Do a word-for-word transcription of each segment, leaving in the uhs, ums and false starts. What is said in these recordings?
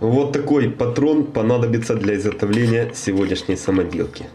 Вот такой патрон понадобится для изготовления сегодняшней самоделки.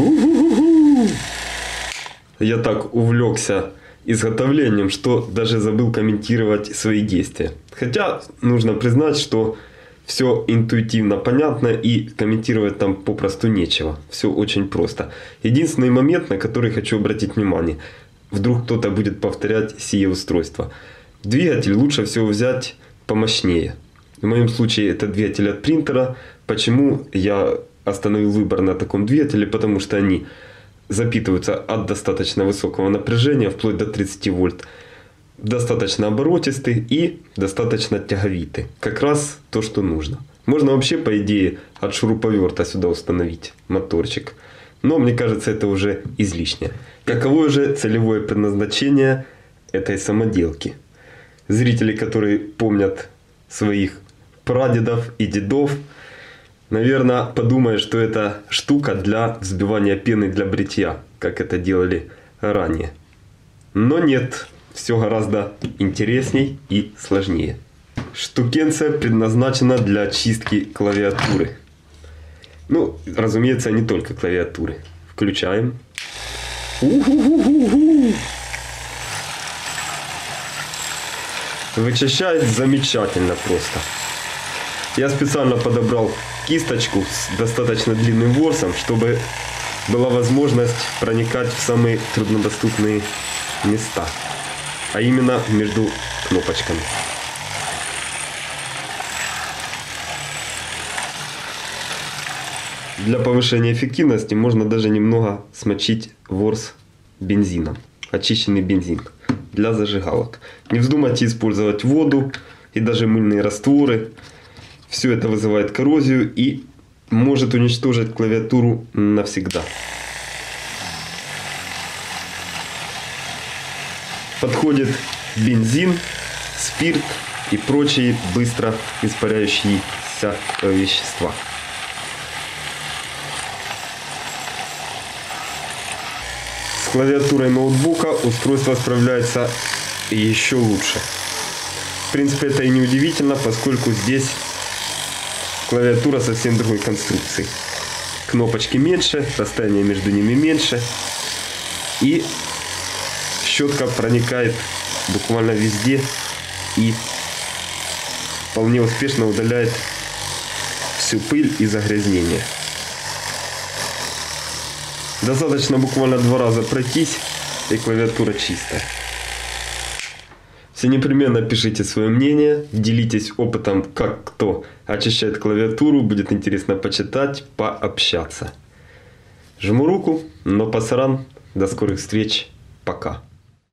У-ху-ху-ху. Я так увлекся изготовлением, что даже забыл комментировать свои действия. Хотя нужно признать, что все интуитивно понятно и комментировать там попросту нечего. Все очень просто. Единственный момент, на который хочу обратить внимание. Вдруг кто-то будет повторять сие устройство. Двигатель лучше всего взять помощнее. В моем случае это двигатель от принтера. Почему я остановил выбор на таком двигателе? Потому что они запитываются от достаточно высокого напряжения, вплоть до тридцати вольт. Достаточно оборотистый и достаточно тяговитый. Как раз то, что нужно. Можно вообще, по идее, от шуруповерта сюда установить моторчик. Но мне кажется, это уже излишне. Каково же целевое предназначение этой самоделки? Зрители, которые помнят своих прадедов и дедов, наверное, подумают, что это штука для взбивания пены для бритья, как это делали ранее. Но нет, все гораздо интересней и сложнее. Штукенция предназначена для чистки клавиатуры. Ну, разумеется, не только клавиатуры. Включаем. У-ху-ху-ху-ху. Вычищает замечательно просто. Я специально подобрал кисточку с достаточно длинным ворсом, чтобы была возможность проникать в самые труднодоступные места, а именно между кнопочками. Для повышения эффективности можно даже немного смочить ворс бензином, очищенный бензин для зажигалок. Не вздумайте использовать воду и даже мыльные растворы. Все это вызывает коррозию и может уничтожить клавиатуру навсегда. Подходит бензин, спирт и прочие быстро испаряющиеся вещества. С клавиатурой ноутбука устройство справляется еще лучше. В принципе, это и не удивительно, поскольку здесь клавиатура совсем другой конструкции. Кнопочки меньше, расстояние между ними меньше, и щетка проникает буквально везде и вполне успешно удаляет всю пыль и загрязнение. Достаточно буквально два раза пройтись, и клавиатура чистая. Все непременно пишите свое мнение, делитесь опытом, как кто очищает клавиатуру, будет интересно почитать, пообщаться. Жму руку, но пасаран, до скорых встреч, пока.